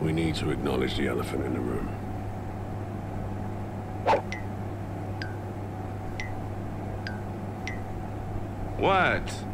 We need to acknowledge the elephant in the room. What?